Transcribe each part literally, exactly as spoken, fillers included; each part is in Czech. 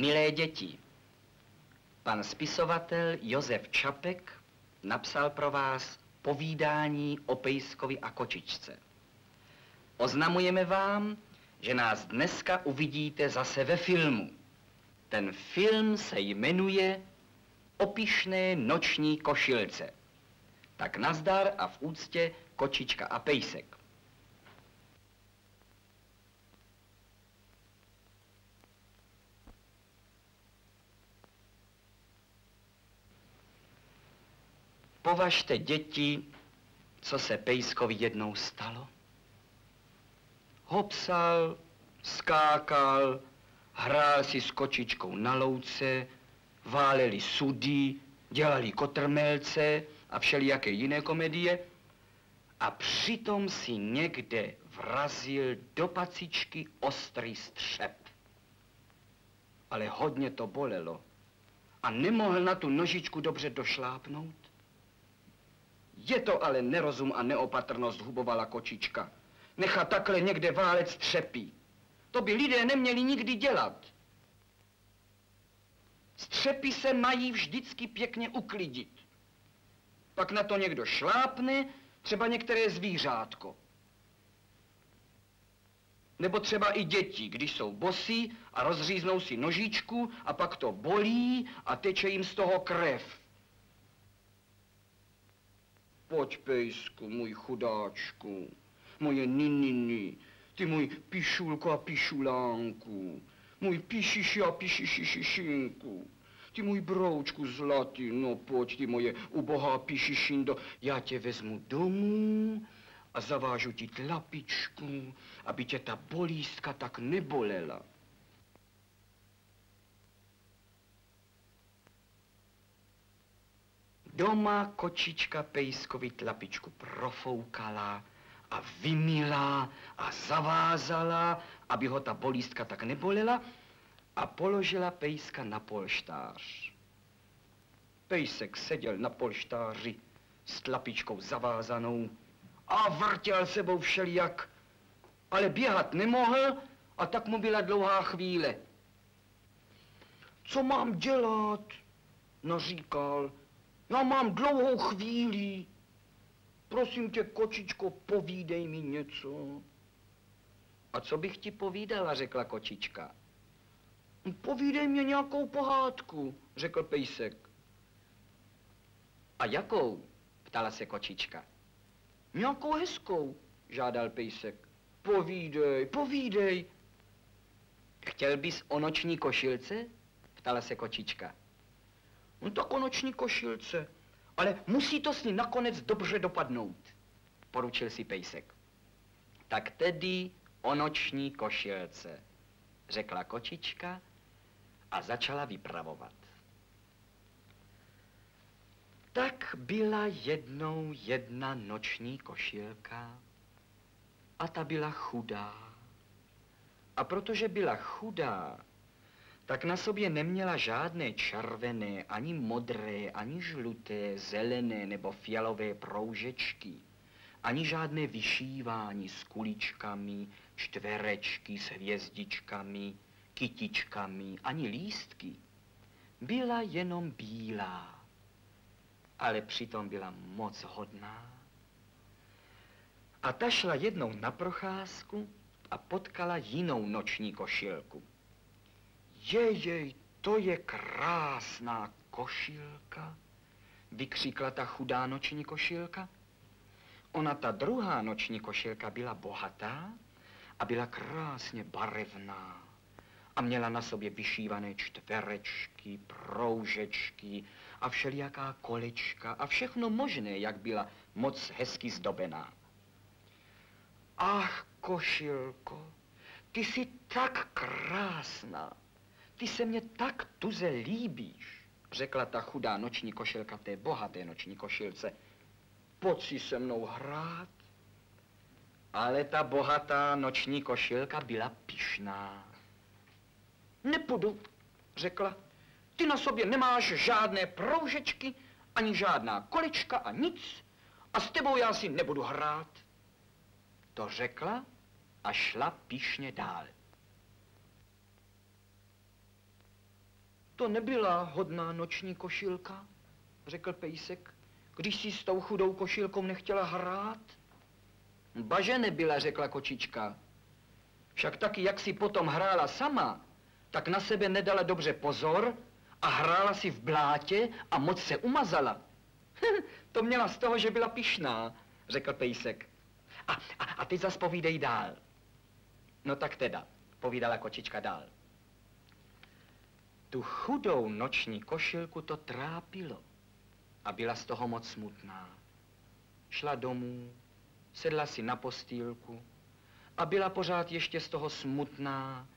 Milé děti, pan spisovatel Josef Čapek napsal pro vás povídání o pejskovi a kočičce. Oznamujeme vám, že nás dneska uvidíte zase ve filmu. Ten film se jmenuje O pyšné noční košilce. Tak nazdar a v úctě kočička a pejsek. Považte, děti, co se pejskovi jednou stalo. Hopsal, skákal, hrál si s kočičkou na louce, váleli sudy, dělali kotrmelce a všelijaké jiné komedie a přitom si někde vrazil do pacičky ostrý střep. Ale hodně to bolelo a nemohl na tu nožičku dobře došlápnout. Je to ale nerozum a neopatrnost, hubovala kočička. Nechat takhle někde válet střepy. To by lidé neměli nikdy dělat. Střepy se mají vždycky pěkně uklidit. Pak na to někdo šlápne, třeba některé zvířátko. Nebo třeba i děti, když jsou bosí a rozříznou si nožičku a pak to bolí a teče jim z toho krev. Pojď, pejsku, můj chudáčku, moje ninini, ty můj pišulko a pišulánku, můj pišiši a pišišišinku, ty můj broučku zlatý, no pojď, ty moje ubohá pišišindo, já tě vezmu domů a zavážu ti tlapičku, aby tě ta bolístka tak nebolela. Doma kočička pejskovi tlapičku profoukala a vymila a zavázala, aby ho ta bolístka tak nebolela, a položila pejska na polštář. Pejsek seděl na polštáři s tlapičkou zavázanou a vrtěl sebou všelijak, ale běhat nemohl a tak mu byla dlouhá chvíle. Co mám dělat? naříkal. Já mám dlouhou chvíli. Prosím tě, kočičko, povídej mi něco. A co bych ti povídala, řekla kočička. Povídej mě nějakou pohádku, řekl pejsek. A jakou? Ptala se kočička. Nějakou hezkou, žádal pejsek. Povídej, povídej. Chtěl bys o noční košilce? Ptala se kočička. No tak o noční košilce, ale musí to s ní nakonec dobře dopadnout, poručil si pejsek. Tak tedy o noční košilce, řekla kočička a začala vypravovat. Tak byla jednou jedna noční košilka a ta byla chudá. A protože byla chudá, tak na sobě neměla žádné červené, ani modré, ani žluté, zelené nebo fialové proužečky, ani žádné vyšívání s kuličkami, čtverečky s hvězdičkami, kytičkami, ani lístky. Byla jenom bílá, ale přitom byla moc hodná. A ta šla jednou na procházku a potkala jinou noční košilku. Jejej, to je krásná košilka, vykřikla ta chudá noční košilka. Ona, ta druhá noční košilka, byla bohatá a byla krásně barevná a měla na sobě vyšívané čtverečky, proužečky a všelijaká kolečka a všechno možné, jak byla moc hezky zdobená. Ach, košilko, ty jsi tak krásná. Ty se mě tak tuze líbíš, řekla ta chudá noční košilka té bohaté noční košilce. Pojď si se mnou hrát. Ale ta bohatá noční košilka byla pyšná. Nepůjdu, řekla. Ty na sobě nemáš žádné proužečky, ani žádná kolečka a nic. A s tebou já si nebudu hrát. To řekla a šla pyšně dál. To nebyla hodná noční košilka, řekl pejsek, když si s tou chudou košilkou nechtěla hrát. Baže nebyla, řekla kočička. Však taky, jak si potom hrála sama, tak na sebe nedala dobře pozor a hrála si v blátě a moc se umazala. To měla z toho, že byla pyšná, řekl pejsek. A, a, a teď zas povídej dál. No tak teda, povídala kočička dál. Tu chudou noční košilku to trápilo a byla z toho moc smutná. Šla domů, sedla si na postýlku a byla pořád ještě z toho smutná,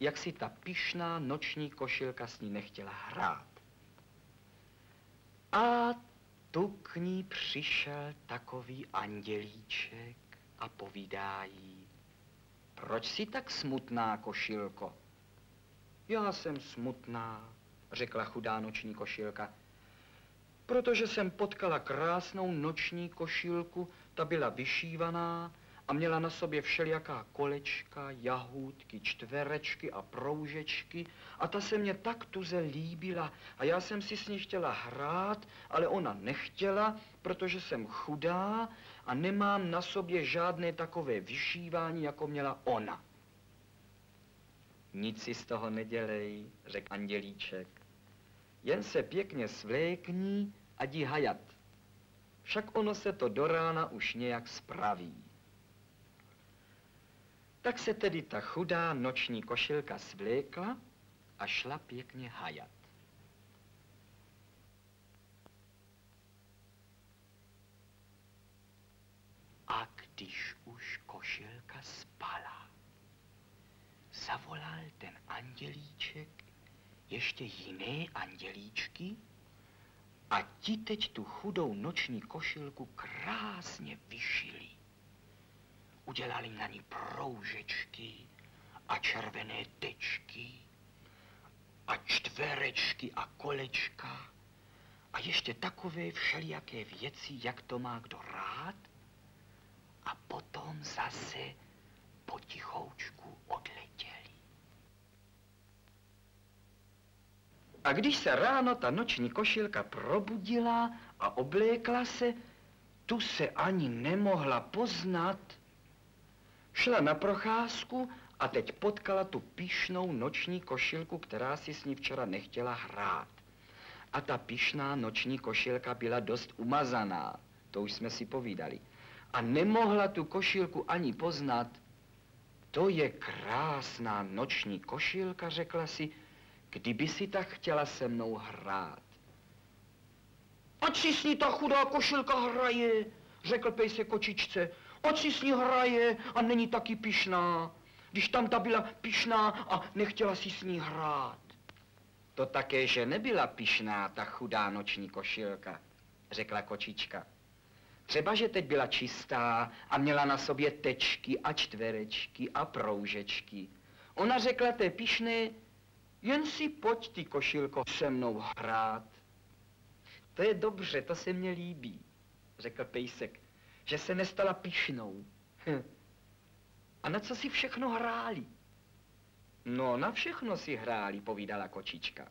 jak si ta pyšná noční košilka s ní nechtěla hrát. A tu k ní přišel takový andělíček a povídá jí: proč jsi tak smutná, košilko? Já jsem smutná, řekla chudá noční košilka, protože jsem potkala krásnou noční košilku, ta byla vyšívaná a měla na sobě všelijaká kolečka, jahůdky, čtverečky a proužečky a ta se mě tak tuze líbila a já jsem si s ní chtěla hrát, ale ona nechtěla, protože jsem chudá a nemám na sobě žádné takové vyšívání, jako měla ona. Nic si z toho nedělej, řekl andělíček. Jen se pěkně svlékni a jdi hajat. Však ono se to do rána už nějak spraví. Tak se tedy ta chudá noční košilka svlékla a šla pěkně hajat. A když už košilka spala, zavolal ten andělíček ještě jiné andělíčky a ti teď tu chudou noční košilku krásně vyšili. Udělali na ní proužečky a červené tečky a čtverečky a kolečka a ještě takové všelijaké věci, jak to má kdo rád, a potom zase potichoučku odletěli. A když se ráno ta noční košilka probudila a oblékla se, tu se ani nemohla poznat. Šla na procházku a teď potkala tu pyšnou noční košilku, která si s ní včera nechtěla hrát. A ta pyšná noční košilka byla dost umazaná, to už jsme si povídali. A nemohla tu košilku ani poznat. To je krásná noční košilka, řekla si, kdyby si tak chtěla se mnou hrát. Ať si s ní ta chudá košilka hraje, řekl pejsek kočičce. Ať si s ní hraje a není taky pyšná, když tam ta byla pyšná a nechtěla si s ní hrát. To také, že nebyla pyšná ta chudá noční košilka, řekla kočička. Třeba, že teď byla čistá a měla na sobě tečky a čtverečky a proužečky. Ona řekla té pyšné: jen si pojď, ty košilko, se mnou hrát. To je dobře, to se mně líbí, řekl pejsek, že se nestala pyšnou. Hm. A na co si všechno hráli? No, na všechno si hráli, povídala kočička.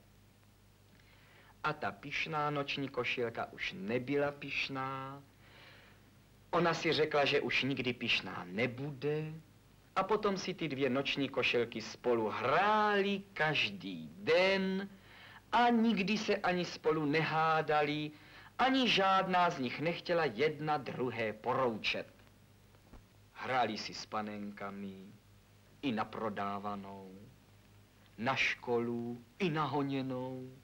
A ta pyšná noční košilka už nebyla pyšná. Ona si řekla, že už nikdy pyšná nebude, a potom si ty dvě noční košilky spolu hráli každý den a nikdy se ani spolu nehádali, ani žádná z nich nechtěla jedna druhé poroučet. Hráli si s panenkami i na prodávanou, na školu i na honěnou,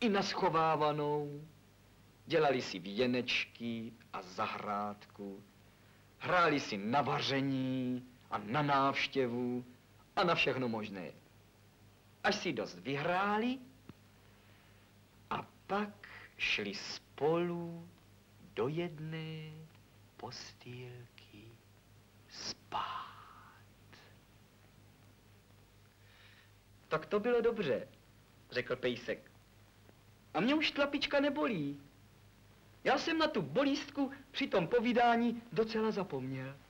i na schovávanou. Dělali si věnečky a zahrádku, hráli si na vaření a na návštěvu a na všechno možné. Až si dost vyhráli a pak šli spolu do jedné postýlky spát. Tak to bylo dobře, řekl pejsek. A mě už tlapička nebolí. Já jsem na tu bolístku při tom povídání docela zapomněl.